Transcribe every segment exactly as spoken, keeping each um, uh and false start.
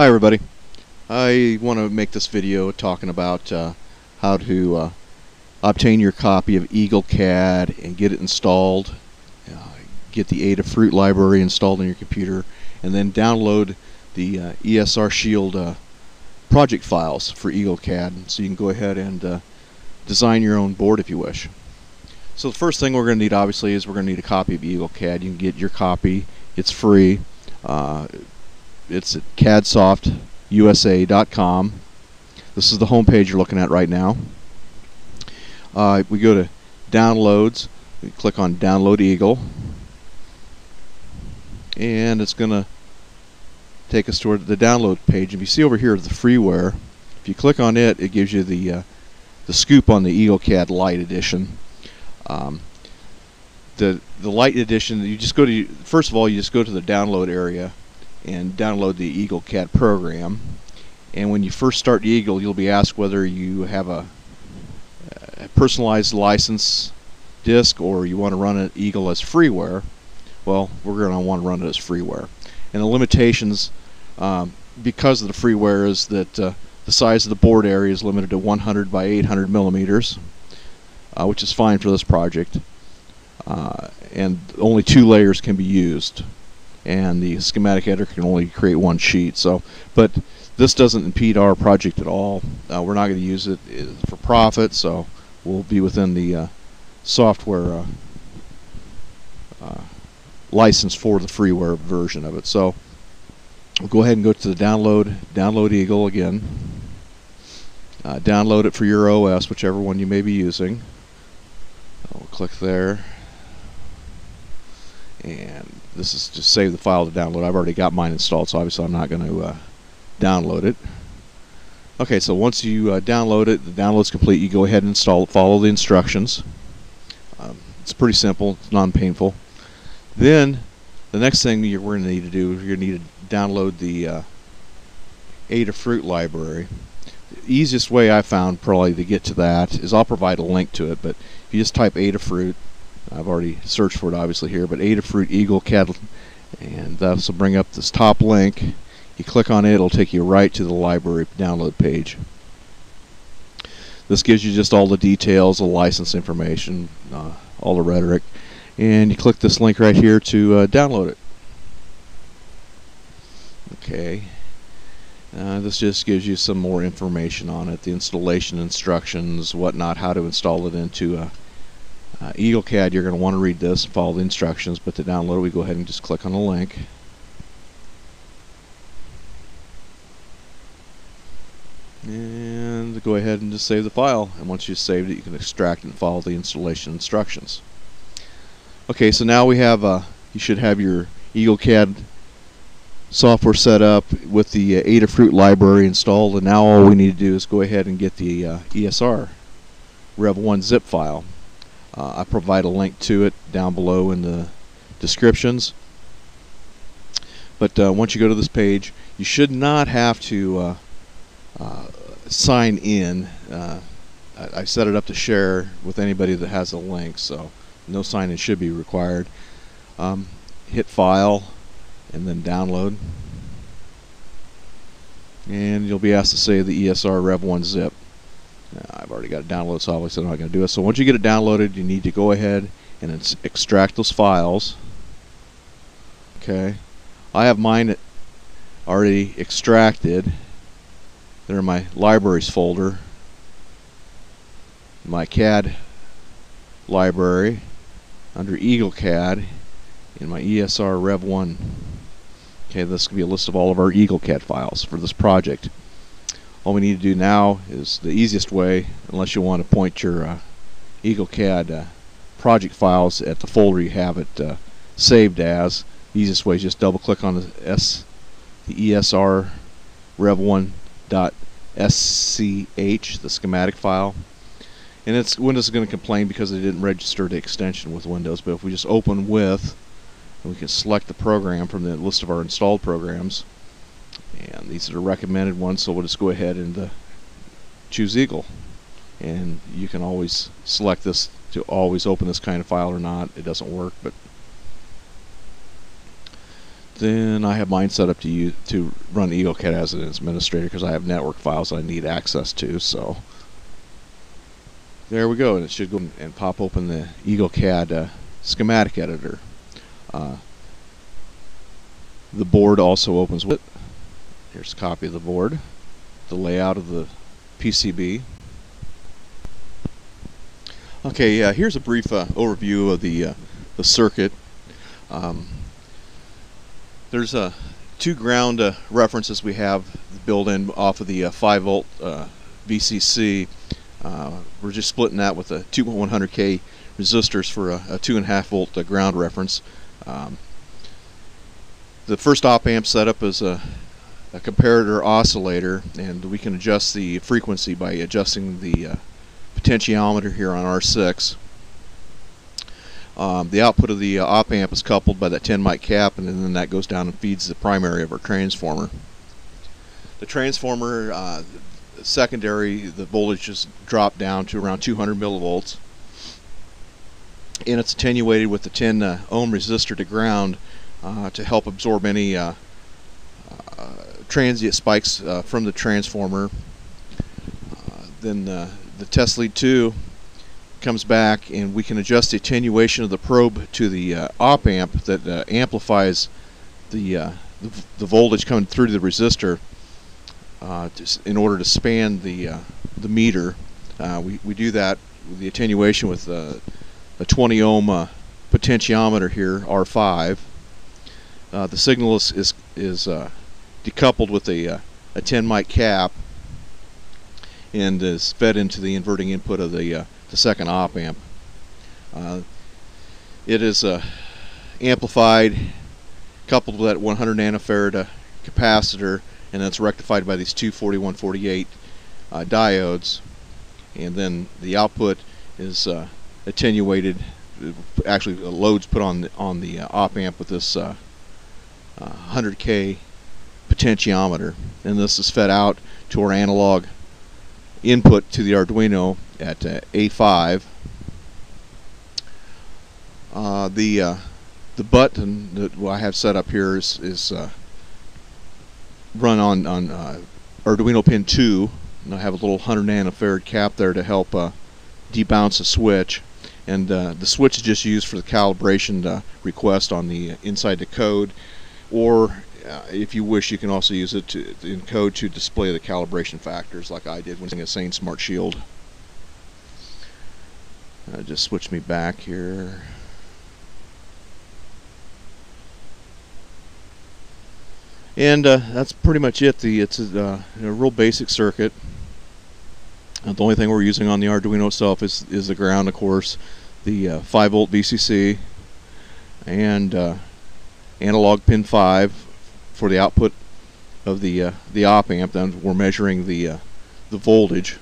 Hi everybody. I want to make this video talking about uh, how to uh, obtain your copy of Eagle C A D and get it installed, uh, get the Adafruit library installed on your computer, and then download the uh, E S R Shield uh, project files for Eagle C A D so you can go ahead and uh, design your own board if you wish. So the first thing we're going to need obviously is we're going to need a copy of Eagle C A D. You can get your copy, it's free. Uh, It's at C A D soft usa dot com. This is the home page you're looking at right now. Uh, we go to Downloads. We click on Download Eagle. And it's going to take us to the download page. If you see over here the freeware, if you click on it, it gives you the, uh, the scoop on the Eagle C A D Lite Edition. Um, the, the Lite Edition, you just go to, first of all, you just go to the download area and download the Eagle C A D program, and when you first start Eagle you'll be asked whether you have a, a personalized license disk or you want to run it Eagle as freeware. Well, we're going to want to run it as freeware, and the limitations um, because of the freeware is that uh, the size of the board area is limited to one hundred by eight hundred millimeters, uh, which is fine for this project, uh, and only two layers can be used, and the schematic editor can only create one sheet. So, but this doesn't impede our project at all. Uh, we're not going to use it for profit, so we'll be within the uh, software uh, uh, license for the freeware version of it. So we'll go ahead and go to the download, download Eagle again. Uh, download it for your O S, whichever one you may be using. We'll click there. And this is to save the file to download. I've already got mine installed, so obviously I'm not going to uh, download it. Okay, so once you uh, download it, the download's complete, you go ahead and install it, follow the instructions. Um, it's pretty simple, it's non-painful. Then, the next thing you're going to need to do is you're going to need to download the uh, Adafruit library. The easiest way I found probably to get to that is I'll provide a link to it, but if you just type Adafruit, I've already searched for it obviously here, but Adafruit Eagle C A D, and this will bring up this top link. You click on it, it'll take you right to the library download page. This gives you just all the details, the license information, uh, all the rhetoric, and you click this link right here to uh, download it. Okay, uh, this just gives you some more information on it, the installation instructions, whatnot, how to install it into a Uh, Eagle C A D. You're going to want to read this, follow the instructions, but to download it we go ahead and just click on the link. And go ahead and just save the file, and once you've saved it you can extract and follow the installation instructions. Okay, so now we have, uh, you should have your Eagle C A D software set up with the uh, Adafruit library installed, and now all we need to do is go ahead and get the uh, E S R Rev one zip file. Uh, I provide a link to it down below in the descriptions. But uh, once you go to this page, you should not have to uh, uh, sign in. Uh, I, I set it up to share with anybody that has a link, so no sign-in should be required. Um, hit File and then Download. And you'll be asked to save the E S R Rev one zip. I've already got it downloaded, so obviously I'm not going to do it. So once you get it downloaded, you need to go ahead and ins extract those files. Okay, I have mine already extracted. They're in my libraries folder, my C A D library under Eagle C A D, and my E S R Rev one. Okay, this could be a list of all of our Eagle C A D files for this project. All we need to do now is the easiest way, unless you want to point your uh, Eagle C A D uh, project files at the folder you have it uh, saved as. The easiest way is just double click on the, S, the E S R rev one dot S C H, the schematic file. And it's, Windows is going to complain because they didn't register the extension with Windows, but if we just open with, and we can select the program from the list of our installed programs. And these are the recommended ones, so we'll just go ahead and uh, choose Eagle. And you can always select this to always open this kind of file or not. It doesn't work, but then I have mine set up to use, to run Eagle C A D as an administrator, because I have network files I need access to. So there we go, and it should go and pop open the Eagle C A D uh, schematic editor. Uh, the board also opens with it. Here's a copy of the board, the layout of the P C B. Okay, yeah, here's a brief uh, overview of the uh, the circuit. Um, there's uh, two ground uh, references we have built in off of the uh, five volt uh, V C C. Uh, we're just splitting that with a two point one hundred K resistors for a, a two point five volt uh, ground reference. Um, the first op-amp setup is a, a comparator oscillator, and we can adjust the frequency by adjusting the uh, potentiometer here on R six. Um, the output of the uh, op-amp is coupled by that ten mic cap, and then that goes down and feeds the primary of our transformer. The transformer uh, secondary, the voltage is dropped down to around two hundred millivolts, and it's attenuated with the ten uh, ohm resistor to ground uh, to help absorb any uh, uh, transient spikes uh, from the transformer. Uh, then the, the test lead two comes back, and we can adjust the attenuation of the probe to the uh, op amp that uh, amplifies the, uh, the the voltage coming through the resistor uh, to, in order to span the uh, the meter. Uh, we we do that with the attenuation with uh, a twenty ohm uh, potentiometer here, R five. Uh, the signal is is, is uh, decoupled with a uh, a ten mic cap and is fed into the inverting input of the uh, the second op amp. Uh, it is uh, amplified, coupled with that one hundred nanofarad uh, capacitor, and that's rectified by these two forty-one forty-eight uh, diodes. And then the output is uh, attenuated. Actually, the load's put on the, on the uh, op amp with this uh, uh, one hundred K potentiometer, and this is fed out to our analog input to the Arduino at uh, A five. Uh, the uh, the button that I have set up here is, is uh, run on on uh, Arduino pin two, and I have a little one hundred nanofarad cap there to help uh, debounce the switch, and uh, the switch is just used for the calibration uh, request on the uh, inside the code, or Uh, if you wish, you can also use it to, in code to display the calibration factors, like I did when using a Sane Smart Shield. Uh, just switch me back here. And uh, that's pretty much it. The it's a, uh, a real basic circuit. And the only thing we're using on the Arduino itself is is the ground, of course, the uh, five volt V C C, and uh, analog pin five. For the output of the uh, the op amp, then we're measuring the uh, the voltage,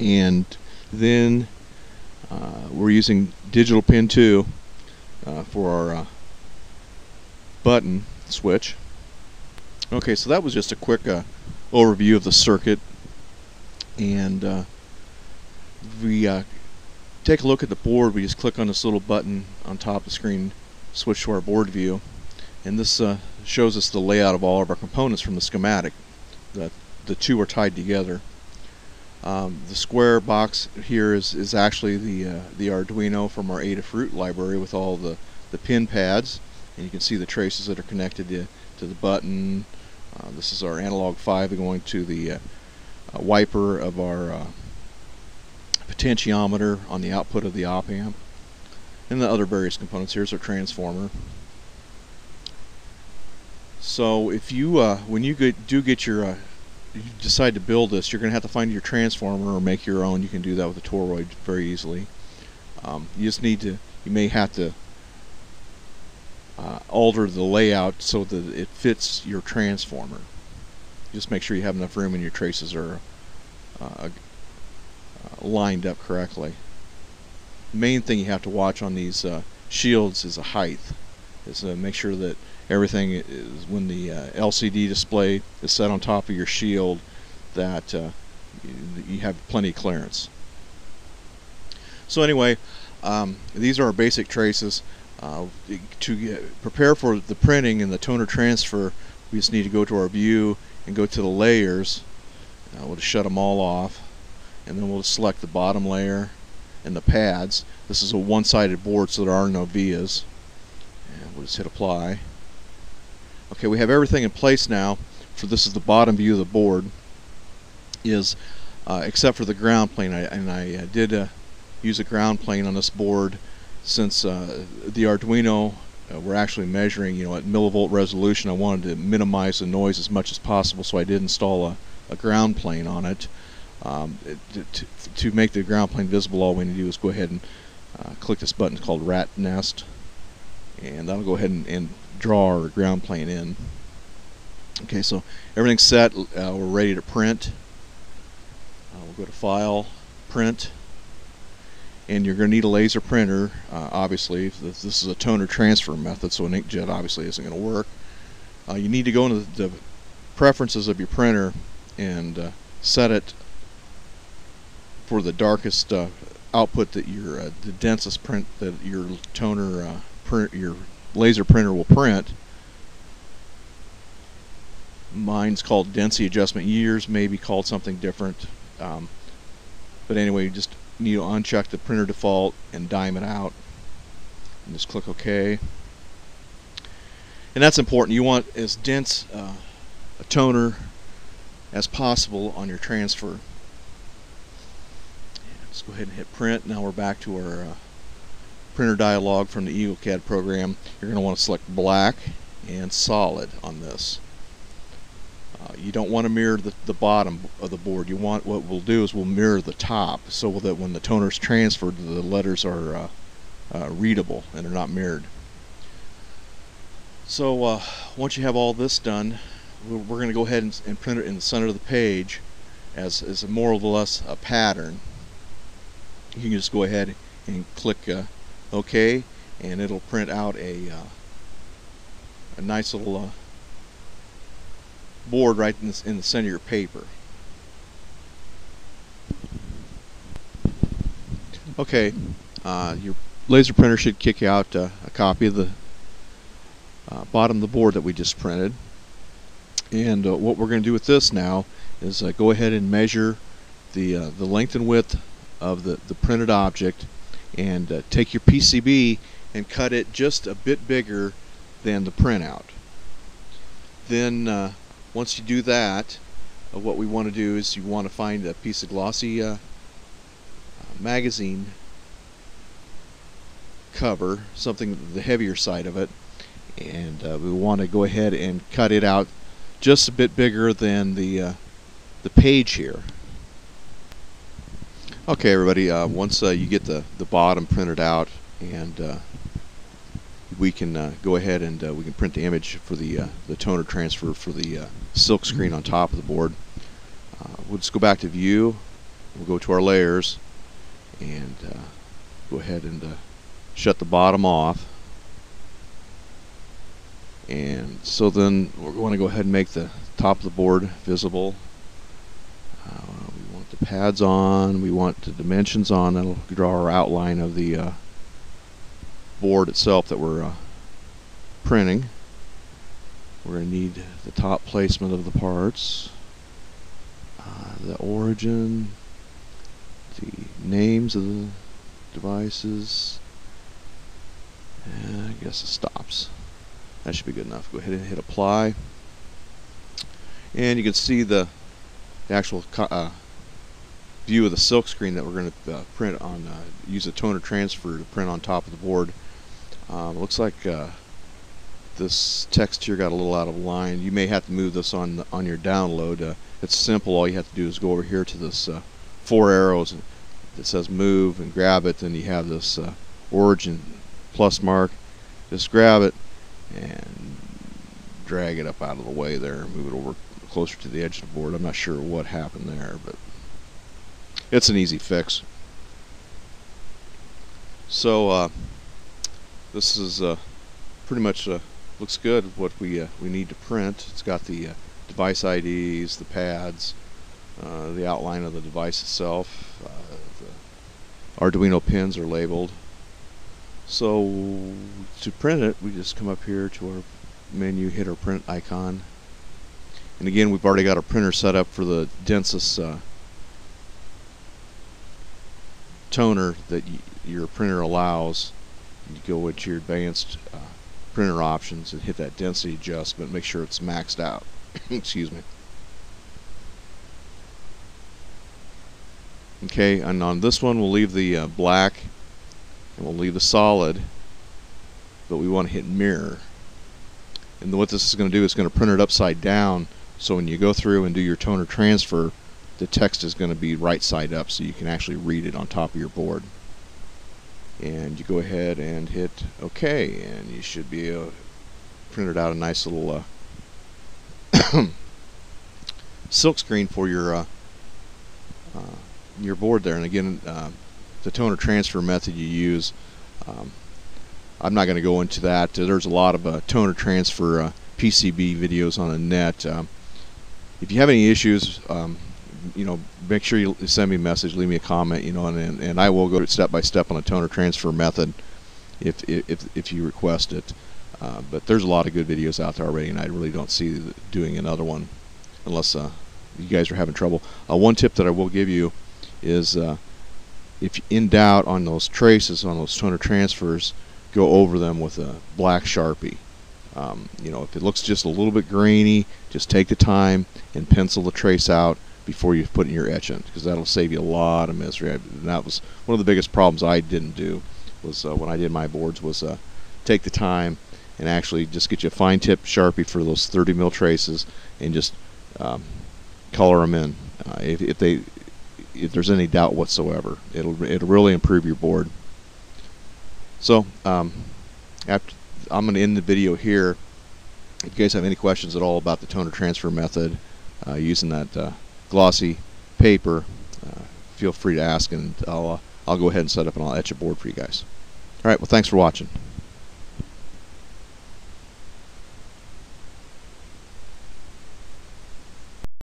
and then uh, we're using digital pin two uh, for our uh, button switch. Okay, so that was just a quick uh, overview of the circuit, and uh, we uh, take a look at the board. We just click on this little button on top of the screen, switch to our board view. And this uh, shows us the layout of all of our components from the schematic. The, the two are tied together. Um, the square box here is, is actually the, uh, the Arduino from our Adafruit library with all the, the pin pads. And you can see the traces that are connected to, to the button. Uh, this is our analog five going to the uh, uh, wiper of our uh, potentiometer on the output of the op amp. And the other various components. Here's our transformer. So if you, uh, when you get, do get your, uh, you decide to build this, you're going to have to find your transformer or make your own. You can do that with a toroid very easily. Um, you just need to, you may have to uh, alter the layout so that it fits your transformer. Just make sure you have enough room and your traces are uh, lined up correctly. The main thing you have to watch on these uh, shields is the height. Is to make sure that everything is, when the uh, L C D display is set on top of your shield, that uh, you, you have plenty of clearance. So anyway, um, these are our basic traces. Uh, to get, prepare for the printing and the toner transfer, we just need to go to our view and go to the layers. Uh, we'll just shut them all off, and then we'll select the bottom layer and the pads. This is a one-sided board, so there are no vias. And we'll just hit apply. Okay, we have everything in place now. For this is the bottom view of the board, is uh, except for the ground plane. I, and I uh, did uh, use a ground plane on this board, since uh, the Arduino uh, we're actually measuring, you know, at millivolt resolution. I wanted to minimize the noise as much as possible, so I did install a, a ground plane on it. Um, to, to make the ground plane visible, all we need to do is go ahead and uh, click this button called Rat Nest, and that'll go ahead and, and draw our ground plane in. Okay, so everything's set. Uh, we're ready to print. Uh, we'll go to File, Print, and you're going to need a laser printer. Uh, obviously, this is a toner transfer method, so an inkjet obviously isn't going to work. Uh, you need to go into the preferences of your printer and uh, set it for the darkest uh, output that your uh, the densest print that your toner uh, print your laser printer will print. Mine's called density adjustment. Yours may be called something different, um, but anyway, you just need to uncheck the printer default and dime it out, and just click OK. And that's important. You want as dense uh, a toner as possible on your transfer. Let's go ahead and hit print. Now we're back to our uh, printer dialog from the Eagle C A D program. You're going to want to select black and solid on this. Uh, you don't want to mirror the, the bottom of the board. You want what we'll do is we'll mirror the top, so that when the toner's transferred, the letters are uh, uh, readable and they're not mirrored. So uh, once you have all this done, we're, we're going to go ahead and, and print it in the center of the page as, as more or less a pattern. You can just go ahead and click uh, OK, and it'll print out a uh, a nice little uh, board right in, this, in the center of your paper. Okay, uh, your laser printer should kick out uh, a copy of the uh, bottom of the board that we just printed. And uh, what we're going to do with this now is uh, go ahead and measure the uh, the length and width of the, the printed object, and uh, take your P C B and cut it just a bit bigger than the printout. Then uh, once you do that, uh, what we want to do is you want to find a piece of glossy uh, magazine cover, something the heavier side of it, and uh, we want to go ahead and cut it out just a bit bigger than the, uh, the page here. Okay, everybody, uh, once uh, you get the, the bottom printed out, and uh, we can uh, go ahead and uh, we can print the image for the, uh, the toner transfer for the uh, silk screen on top of the board. Uh, we'll just go back to View, we'll go to our layers, and uh, go ahead and uh, shut the bottom off. And so then we're going to go ahead and make the top of the board visible. The pads on, we want the dimensions on, that'll draw our outline of the uh, board itself that we're uh, printing. We're going to need the top placement of the parts, uh, the origin, the names of the devices, and I guess it stops. That should be good enough. Go ahead and hit apply, and you can see the, the actual uh, view of the silk screen that we're going to uh, print on, uh, use a toner transfer to print on top of the board. Um, looks like uh, this text here got a little out of line. You may have to move this on the, on your download. Uh, it's simple. All you have to do is go over here to this uh, four arrows that says move and grab it. Then you have this uh, origin plus mark. Just grab it and drag it up out of the way there and move it over closer to the edge of the board. I'm not sure what happened there, but it's an easy fix. So uh, this is uh, pretty much uh, looks good what we uh, we need to print. It's got the uh, device I Ds, the pads, uh, the outline of the device itself. Uh, the Arduino pins are labeled. So to print it, we just come up here to our menu, hit our print icon. And again, we've already got our printer set up for the densest uh, toner that y your printer allows. You go into your advanced uh, printer options and hit that density adjustment, make sure it's maxed out. Excuse me. Okay, and on this one we'll leave the uh, black and we'll leave the solid, but we want to hit mirror. And what this is going to do is going to print it upside down, so when you go through and do your toner transfer, the text is going to be right side up so you can actually read it on top of your board. And you go ahead and hit OK, and you should be uh, printed out a nice little uh, silk screen for your uh, uh, your board there. And again, uh, the toner transfer method you use, um, I'm not going to go into that. There's a lot of uh, toner transfer uh, P C B videos on the net. Um, if you have any issues, um, you know, make sure you send me a message, leave me a comment, you know, and, and I will go step by step on a toner transfer method if if, if you request it. Uh, but there's a lot of good videos out there already, and I really don't see doing another one unless uh, you guys are having trouble. Uh, one tip that I will give you is uh, if in doubt on those traces, on those toner transfers, go over them with a black Sharpie. Um, you know, if it looks just a little bit grainy, just take the time and pencil the trace out before you put in your etchant, because that'll save you a lot of misery. I, and that was one of the biggest problems I didn't do was uh, when I did my boards was uh, take the time and actually just get you a fine tip Sharpie for those thirty mil traces and just um, color them in. Uh, if, if they, if there's any doubt whatsoever, it'll it'll really improve your board. So um, after, I'm going to end the video here. If you guys have any questions at all about the toner transfer method uh, using that Uh, glossy paper, uh, feel free to ask, and I'll, uh, I'll go ahead and set up and I'll etch a board for you guys. Alright, well, thanks for watching.